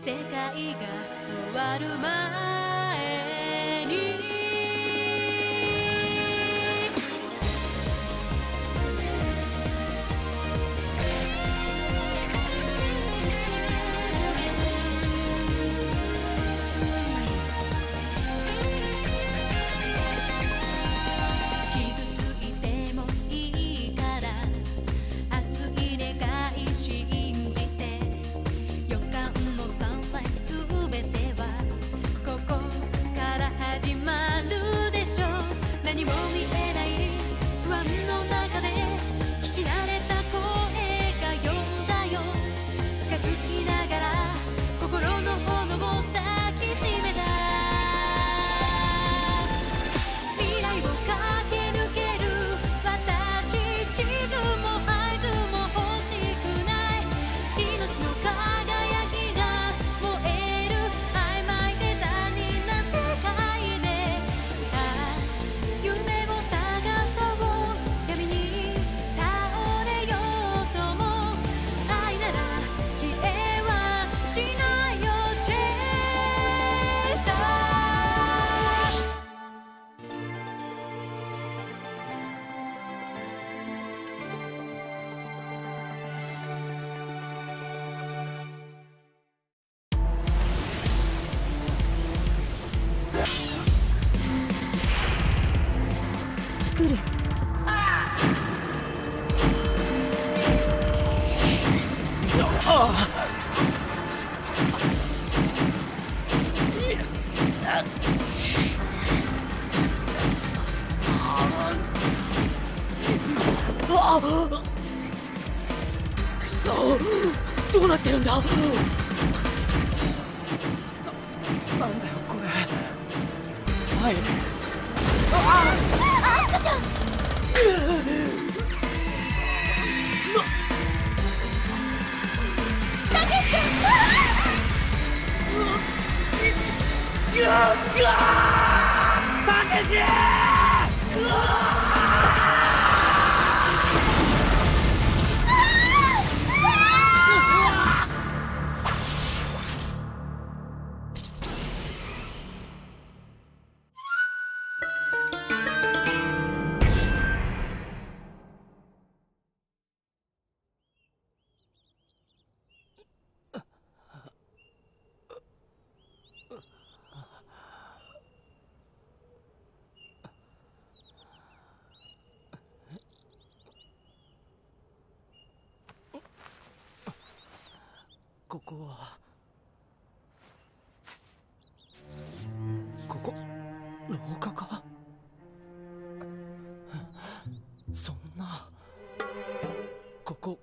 世界が終わる前に傷ついてもいいから熱い願い信じて予感のサンライズ全てはここから始まるでしょう。何も見えない不安の中で聞き慣れた声が呼んだよ。近づきながら心の炎を抱きしめた未来を駆け抜ける私地図も合図も欲しくない命の輝きが燃える曖昧で他人な世界で夢を探そう闇に倒れようとも愛なら消えはしないよチェイサー来る。くそ、どうなってるんだ。なんだよこれ。はい。ああ赤ちゃんたけし君たけしここ廊下か。そんな、ここ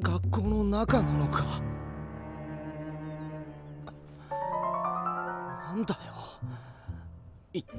学校の中なのか。なんだよ一体。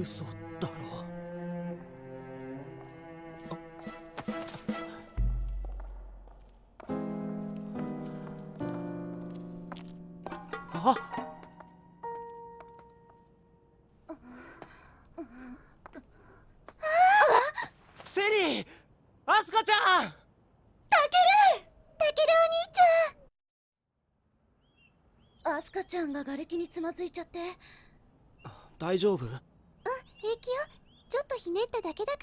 嘘だろ。あっセリー、アスカちゃん、タケルお兄ちゃん。アスカちゃんが瓦礫につまずいちゃって。大丈夫？平気よ、ちょっとひねっただけだか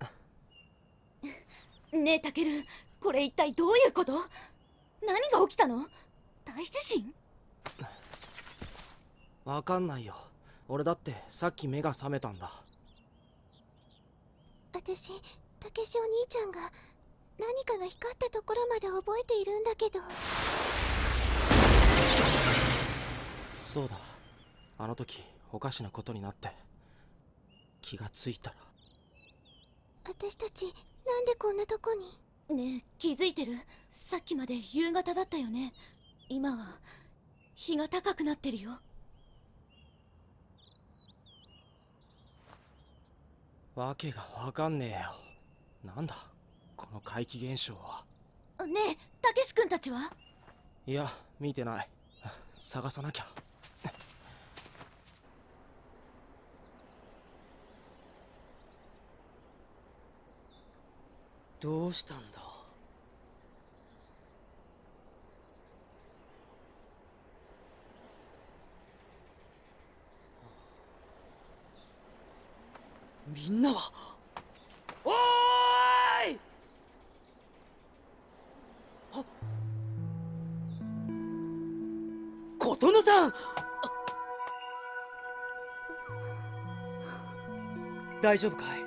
ら。ねえタケル、これ一体どういうこと？何が起きたの？大地震？わかんないよ、俺だってさっき目が覚めたんだ。私、タケシお兄ちゃんが何かが光ったところまで覚えているんだけど。そうだ、あの時おかしなことになって気がついたら。私たちなんでこんなとこに。ねえ気づいてる？さっきまで夕方だったよね。今は日が高くなってるよ。わけがわかんねえよ。なんだこの怪奇現象は。ねえ、たけし君たちは？いや、見てない。探さなきゃ。どうしたんだ？みんなは。おーい！あ、琴乃さん！大丈夫かい？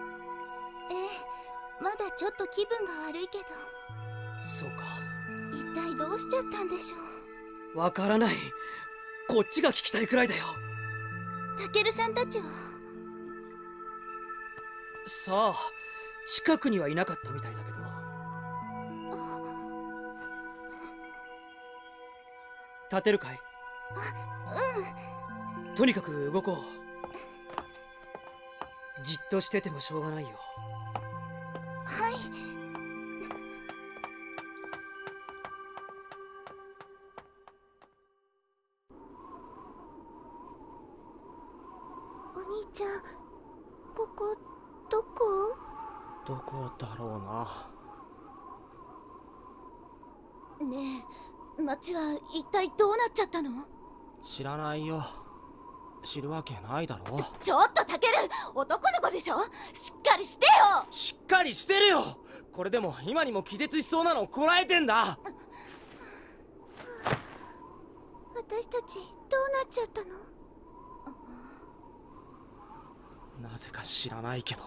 まだちょっと気分が悪いけど。そうか。一体どうしちゃったんでしょう。わからない。こっちが聞きたいくらいだよ。タケルさんたちは？さあ、近くにはいなかったみたいだけど。立てるかい？あ、うん。とにかく動こう。じっとしててもしょうがないよ。はい。お兄ちゃん、ここどこ？どこだろうな。ねえ、町は一体どうなっちゃったの？知らないよ。知るわけないだろ。ちょっとタケル、男の子でしょ、しっかりしてよ。しっかりしてるよ。これでも今にも気絶しそうなのをこらえてんだ。私たちどうなっちゃったの？なぜか知らないけど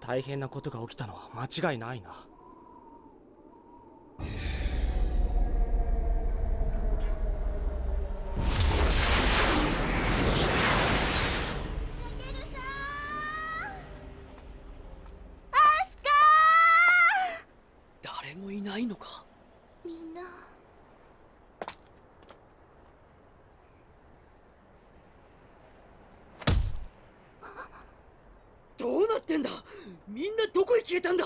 大変なことが起きたのは間違いないな。ないのか。みんな。どうなってんだ。みんなどこへ消えたんだ。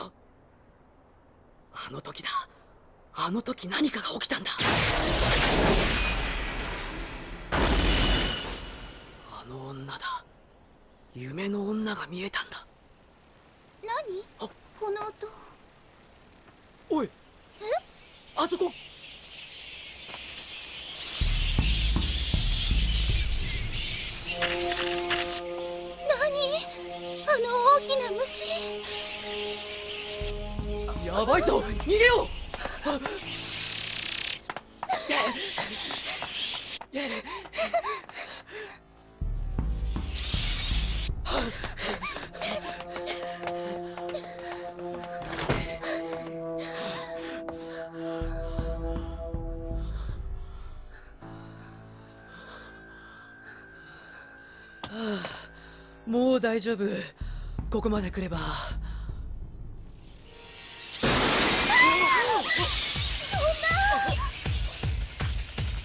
あの時だ。あの時何かが起きたんだ。あの女だ。夢の女が見えたんだ。何？あ、この音。おい。あそこ。何？あの大きな虫。やばいぞ、逃げよもう大丈夫。ここまで来れば。そ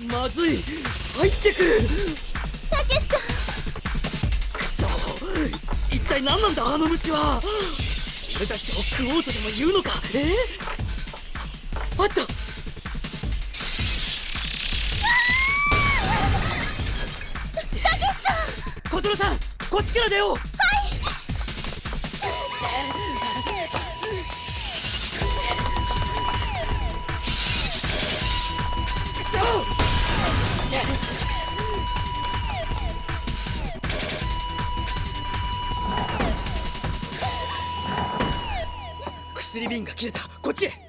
んな。まずい。入ってくる。たけしさん。くそ。一体何なんだあの虫は。俺たちを食おうとでも言うのか。あった。たけしさん。小園さん。こっちから出よう。はい。くそ。薬瓶が切れた。こっちへ。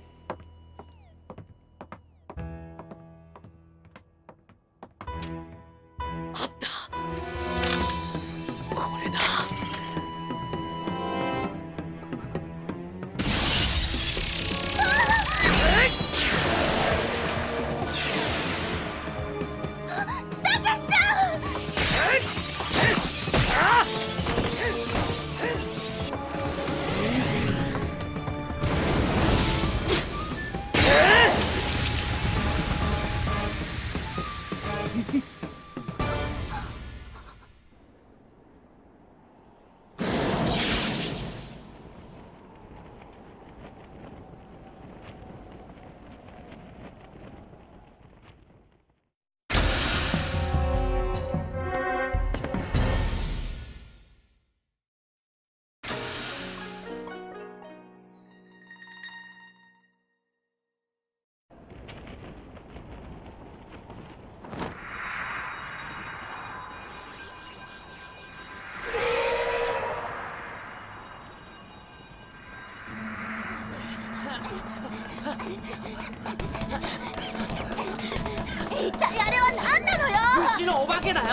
一体あれは何なのよ。虫のお化けだよ。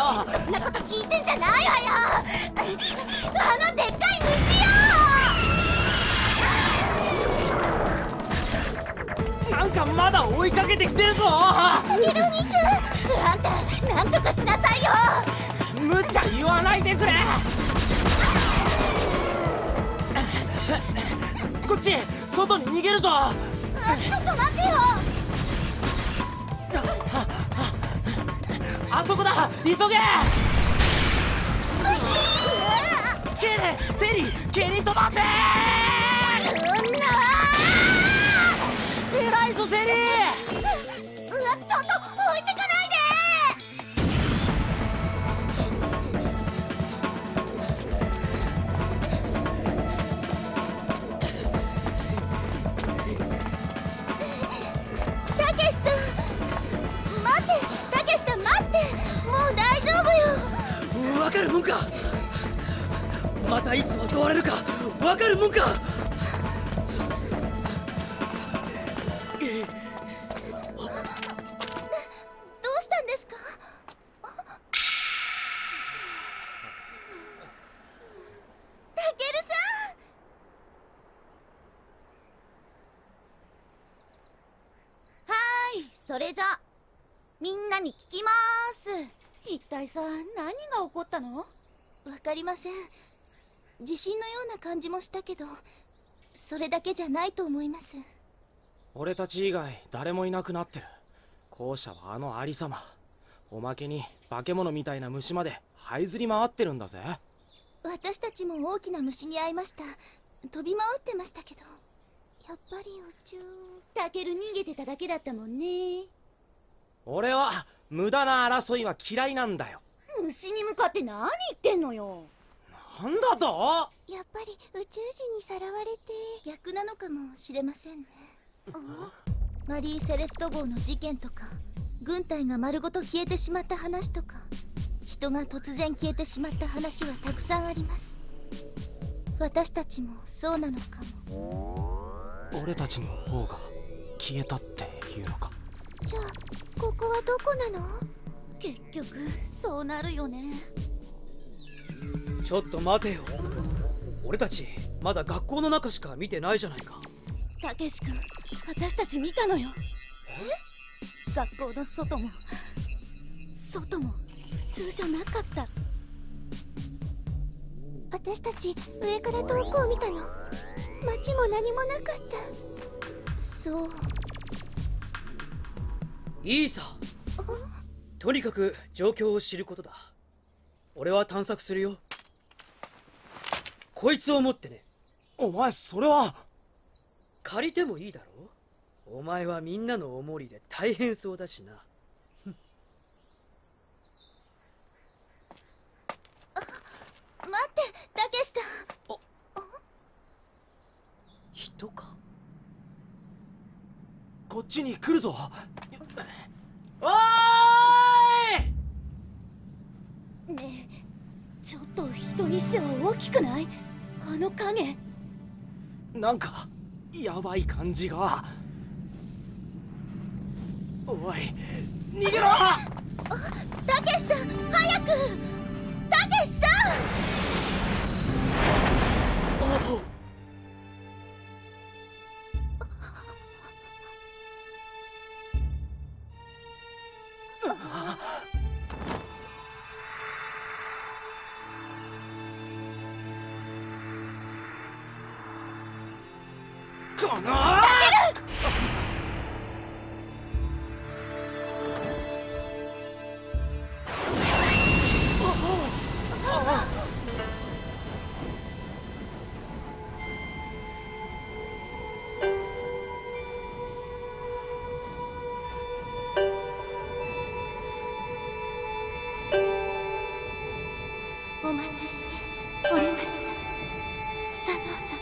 そんなこと聞いてんじゃないわよ。あのでっかい虫よ。なんかまだ追いかけてきてるぞ。ひろにちゃん、あんた何とかしなさいよ。むちゃ言わないでくれ。こっち、外に逃げるぞ。ちょっと待てよ。あそこだ、急げ。ケイセリ、蹴り飛ばせ。偉いぞセリ。ちょっと置いてかもんか。またいつ襲われるかわかるもんか。どうしたんですか。タケルさん。はーい、それじゃみんなに聞きまーす。一体さ、何が起こったの？わかりません。地震のような感じもしたけど、それだけじゃないと思います。俺たち以外誰もいなくなってる。校舎はあのありさま、おまけに化け物みたいな虫まで這いずり回ってるんだぜ。私たちも大きな虫に会いました。飛び回ってましたけど、やっぱり宇宙。タケル逃げてただけだったもんね。俺は無駄な争いは嫌いなんだよ。虫に向かって何言ってんのよ。なんだと。やっぱり宇宙人にさらわれて。逆なのかもしれませんね。マリー・セレスト号の事件とか、軍隊が丸ごと消えてしまった話とか、人が突然消えてしまった話はたくさんあります。私たちもそうなのかも。俺たちの方が消えたっていうのか。じゃあここはどこなの？結局そうなるよね。ちょっと待てよ、俺たちまだ学校の中しか見てないじゃないか。たけし君、私たち見たのよ。え？学校の外も普通じゃなかった。私たち上から遠くを見たの。街も何もなかった。そう、いいさ。とにかく状況を知ることだ。俺は探索するよ。こいつを持ってね。お前それは借りてもいいだろう。お前はみんなのおもりで大変そうだしな。あ、待ってたけしさん。あ、人か。こっちに来るぞ。おーい！ねえ、ちょっと人にしては大きくない？あの影。なんかやばい感じが。おい、逃げろ！たけしさん、早く！たけしさん！あっ、このー！お待ちしておりました佐野さん。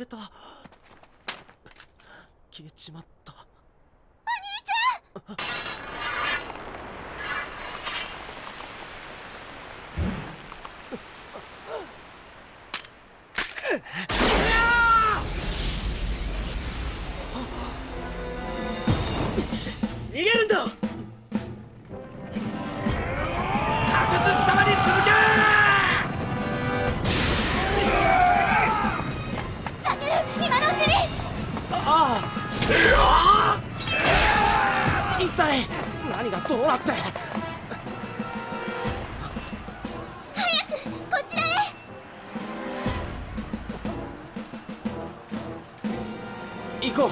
やった、消えちまった。お兄ちゃん逃げるんだ。一体何がどうなって。早くこちらへ。行こう。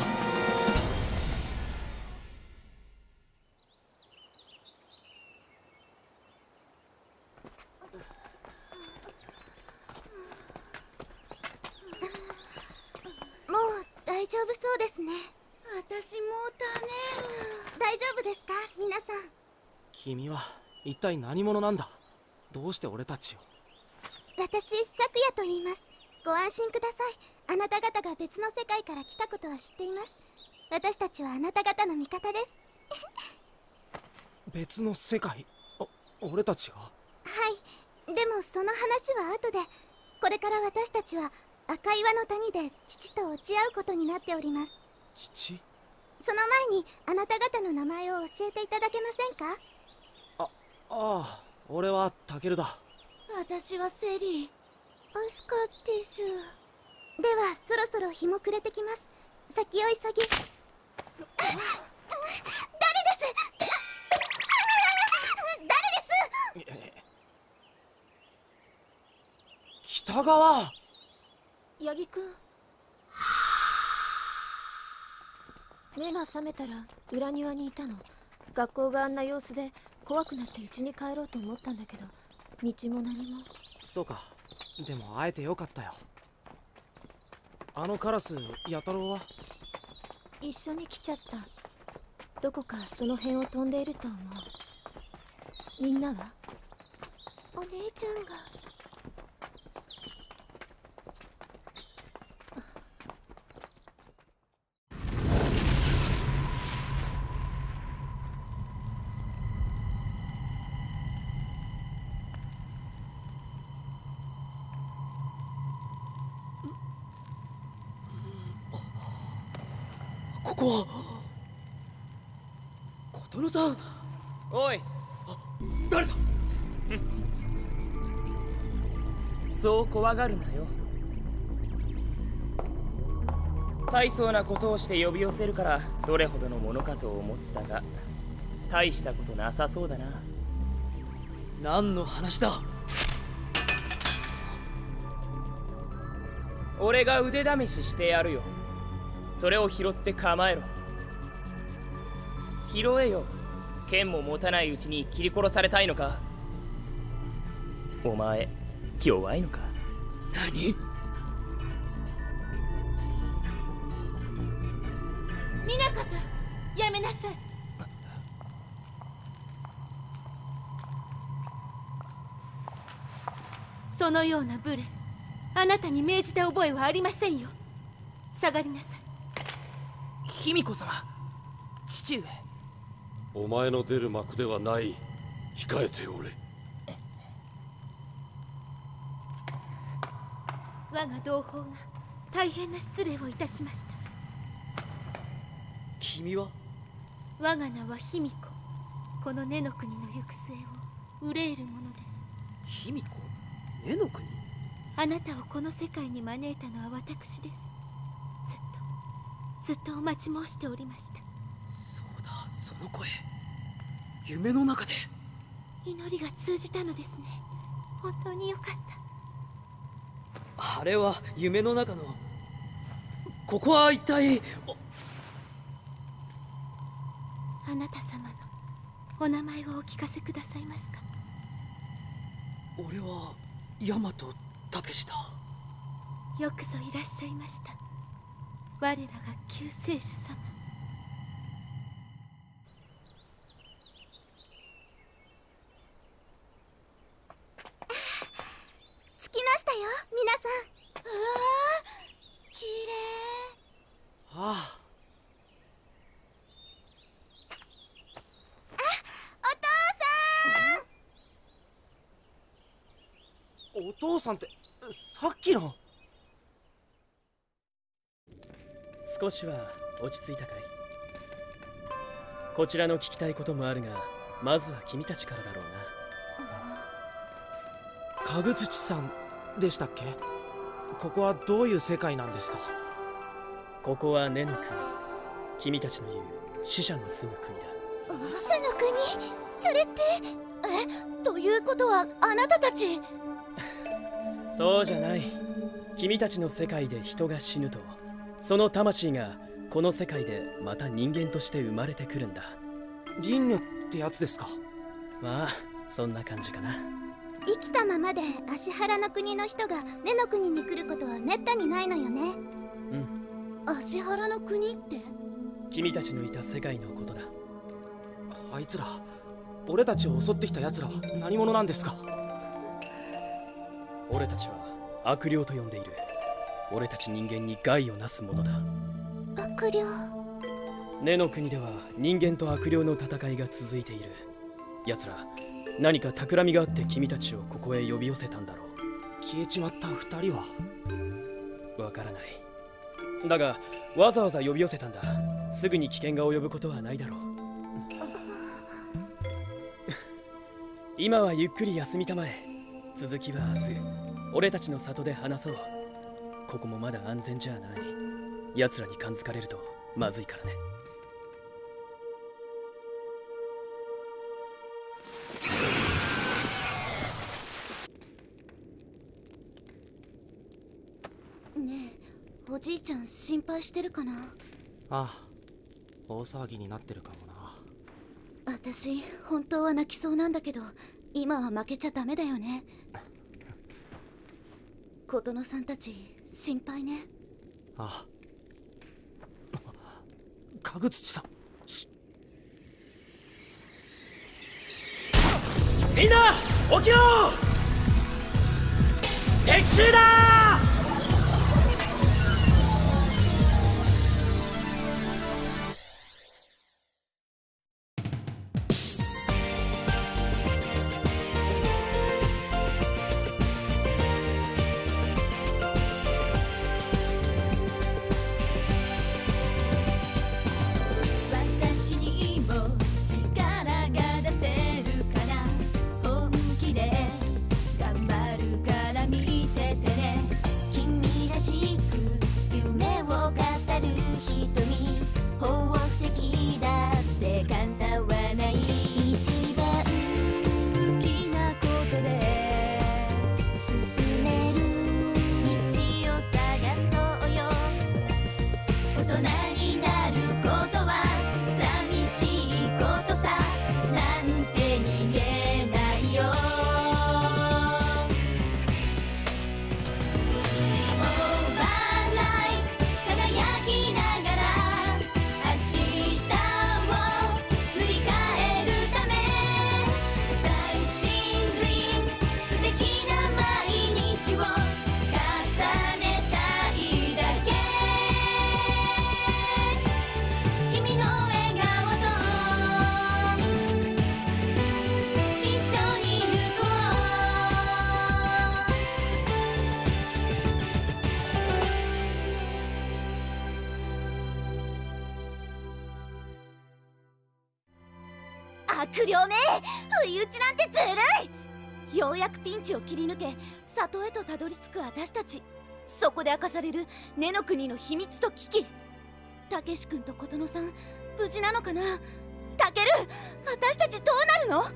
君は一体何者なんだ。どうして俺たちを。私、サクヤと言います。ご安心ください。あなた方が別の世界から来たことは知っています。私たちはあなた方の味方です。別の世界。俺たちが。はい、でもその話は後で。これから私たちは赤岩の谷で父と落ち合うことになっております。父。その前にあなた方の名前を教えていただけませんか。ああ、俺はタケルだ。私はセリー。アスカです。ではそろそろ日も暮れてきます。先を急ぎ。誰です。誰です。北川八木君、目が覚めたら裏庭にいたの。学校があんな様子で怖くなって家に帰ろうと思ったんだけど、道も何も。そうか、でも会えてよかったよ。あのカラス、弥太郎は一緒に来ちゃった。どこかその辺を飛んでいると思う。みんなは。お姉ちゃんが。琴乃さん。おい、誰だ。そう怖がるなよ。大層なことをして呼び寄せるからどれほどのものかと思ったが、大したことなさそうだな。何の話だ。俺が腕試ししてやるよ。それを拾って構えろ。拾えよ。剣も持たないうちに切り殺されたいのか。お前弱いのか。何。見なかった。やめなさい。そのような無礼、あなたに命じた覚えはありませんよ。下がりなさい。卑弥呼様、父上。お前の出る幕ではない。控えておれ。我が同胞が大変な失礼をいたしました。君は。我が名は卑弥呼。この根の国の行く末を憂えるものです。卑弥呼、根の国。あなたをこの世界に招いたのは私です。ずっとお待ち申しておりました。そうだ、その声。夢の中で。祈りが通じたのですね。本当によかった。あれは夢の中の。ここは一体。あなた様のお名前をお聞かせくださいますか。俺は大和武史だ。よくぞいらっしゃいました。我らが救世主様。着きましたよ、皆さん。うわー、綺ああ。お父さんってさっきの。少しは落ち着いたかい？こちらの聞きたいこともあるが、まずは君たちからだろうな。かぐつちさんでしたっけ？ここはどういう世界なんですか？ここは根の国、君たちの言う死者の住む国だ。死の国？それって、ということはあなたたち。そうじゃない。君たちの世界で人が死ぬと、その魂がこの世界でまた人間として生まれてくるんだ。輪廻ってやつですか？まあそんな感じかな。生きたままで足原の国の人が根の国に来ることはめったにないのよね。うん。足原の国って君たちのいた世界のことだ。あいつら、俺たちを襲ってきたやつらは何者なんですか？俺たちは悪霊と呼んでいる。俺たち人間に害をなすものだ。悪霊。根の国では人間と悪霊の戦いが続いている。奴ら、何か企みがあって君たちをここへ呼び寄せたんだろう。消えちまった二人は？わからない。だがわざわざ呼び寄せたんだ。すぐに危険が及ぶことはないだろう。今はゆっくり休みたまえ。続きは明日、俺たちの里で話そう。ここもまだ安全じゃない。奴らに感づかれるとまずいからね。ねえ、おじいちゃん心配してるかな？ああ、大騒ぎになってるかもな。私、本当は泣きそうなんだけど、今は負けちゃダメだよね。琴乃さんたち心配ね。ああ。かぐつちさん。みんな起きろ！敵襲だ！悪霊め、不意打ちなんてずるい。ようやくピンチを切り抜け、里へとたどり着く私たち。そこで明かされる根の国の秘密と危機。たけし君と琴乃さん、無事なのかな？たける、私たちどうなるの？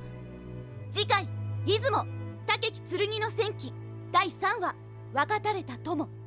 次回、出雲、たけき剣の戦記第3話、別たれた友。